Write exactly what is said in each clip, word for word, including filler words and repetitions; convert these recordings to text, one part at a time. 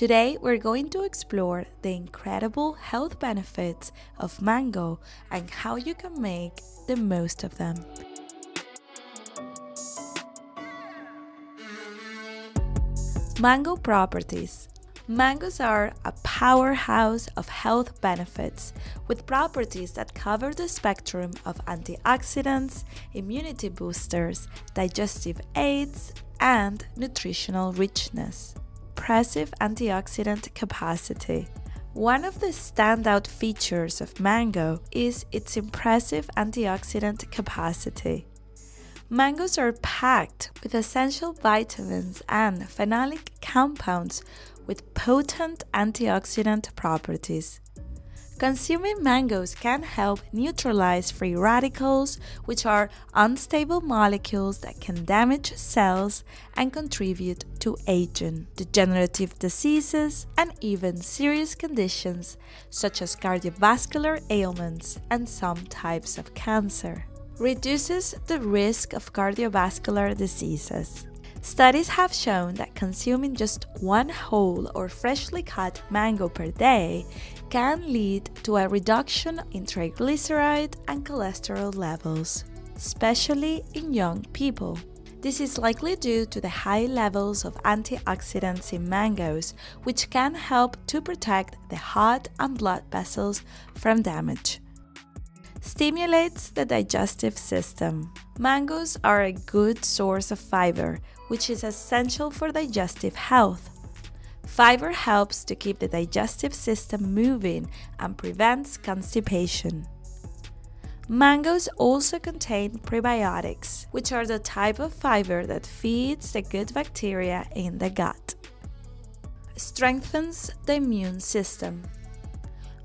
Today we're going to explore the incredible health benefits of mango and how you can make the most of them. Mango properties. Mangoes are a powerhouse of health benefits, with properties that cover the spectrum of antioxidants, immunity boosters, digestive aids, and nutritional richness. Impressive antioxidant capacity. One of the standout features of mango is its impressive antioxidant capacity. Mangoes are packed with essential vitamins and phenolic compounds with potent antioxidant properties. Consuming mangoes can help neutralize free radicals, which are unstable molecules that can damage cells and contribute to aging, degenerative diseases, and even serious conditions such as cardiovascular ailments and some types of cancer. Reduces the risk of cardiovascular diseases. Studies have shown that consuming just one whole or freshly cut mango per day can lead to a reduction in triglyceride and cholesterol levels, especially in young people. This is likely due to the high levels of antioxidants in mangoes, which can help to protect the heart and blood vessels from damage. Stimulates the digestive system. Mangoes are a good source of fiber, which is essential for digestive health. Fiber helps to keep the digestive system moving and prevents constipation. Mangoes also contain prebiotics, which are the type of fiber that feeds the good bacteria in the gut. Strengthens the immune system.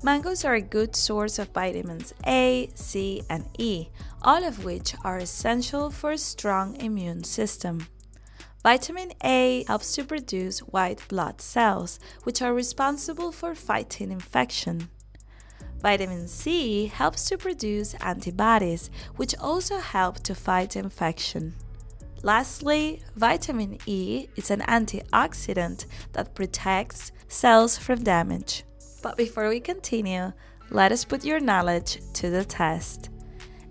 Mangoes are a good source of vitamins A, C, and E, all of which are essential for a strong immune system. Vitamin A helps to produce white blood cells, which are responsible for fighting infection. Vitamin C helps to produce antibodies, which also help to fight infection. Lastly, vitamin E is an antioxidant that protects cells from damage. But before we continue, let us put your knowledge to the test.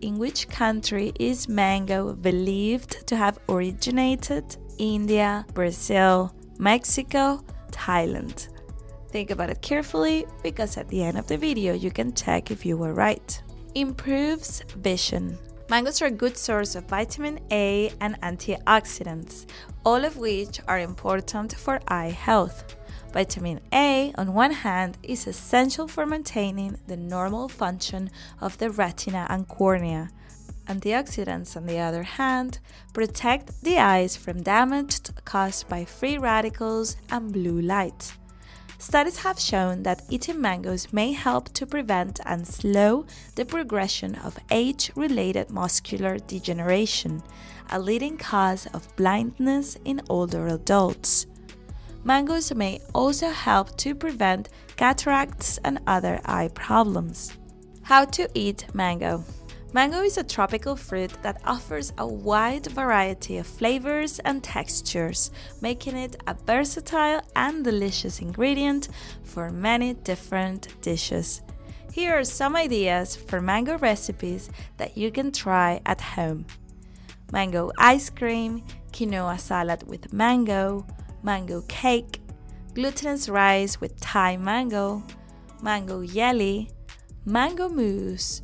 In which country is mango believed to have originated? India, Brazil, Mexico, Thailand. Think about it carefully, because at the end of the video you can check if you were right. Improves vision. Mangoes are a good source of vitamin A and antioxidants, all of which are important for eye health. Vitamin A, on one hand, is essential for maintaining the normal function of the retina and cornea. Antioxidants, on the other hand, protect the eyes from damage caused by free radicals and blue light. Studies have shown that eating mangoes may help to prevent and slow the progression of age-related muscular degeneration, a leading cause of blindness in older adults. Mangoes may also help to prevent cataracts and other eye problems. How to eat mango. Mango is a tropical fruit that offers a wide variety of flavors and textures, making it a versatile and delicious ingredient for many different dishes. Here are some ideas for mango recipes that you can try at home. Mango ice cream, quinoa salad with mango, mango cake, glutinous rice with Thai mango, mango jelly, mango mousse,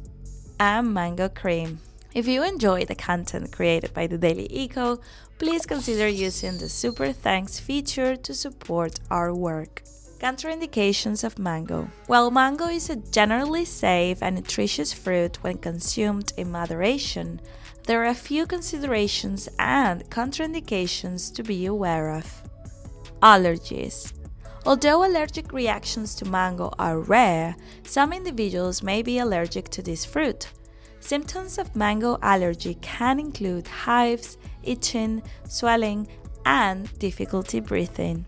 and mango cream. If you enjoy the content created by the Daily Eco, please consider using the Super Thanks feature to support our work. Contraindications of mango. While mango is a generally safe and nutritious fruit when consumed in moderation, there are a few considerations and contraindications to be aware of. Allergies. Although allergic reactions to mango are rare, some individuals may be allergic to this fruit. Symptoms of mango allergy can include hives, itching, swelling, and difficulty breathing.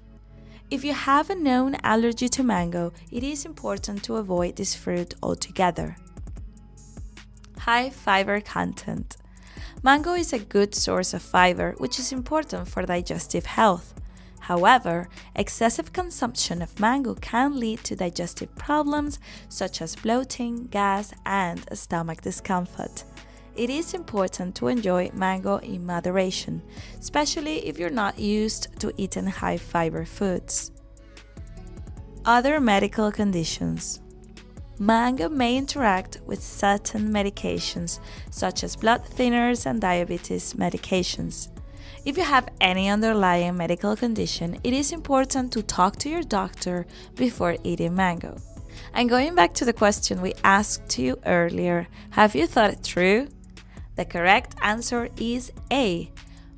If you have a known allergy to mango, it is important to avoid this fruit altogether. High fiber content. Mango is a good source of fiber, which is important for digestive health. However, excessive consumption of mango can lead to digestive problems such as bloating, gas, and stomach discomfort. It is important to enjoy mango in moderation, especially if you're not used to eating high-fiber foods. Other medical conditions. Mango may interact with certain medications, such as blood thinners and diabetes medications. If you have any underlying medical condition, it is important to talk to your doctor before eating mango. And going back to the question we asked you earlier, have you thought it through? The correct answer is A.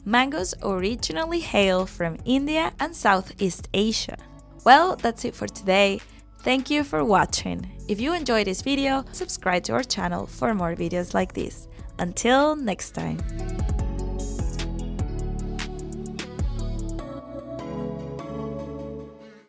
Mangoes originally hail from India and Southeast Asia. Well, that's it for today. Thank you for watching. If you enjoyed this video, subscribe to our channel for more videos like this. Until next time.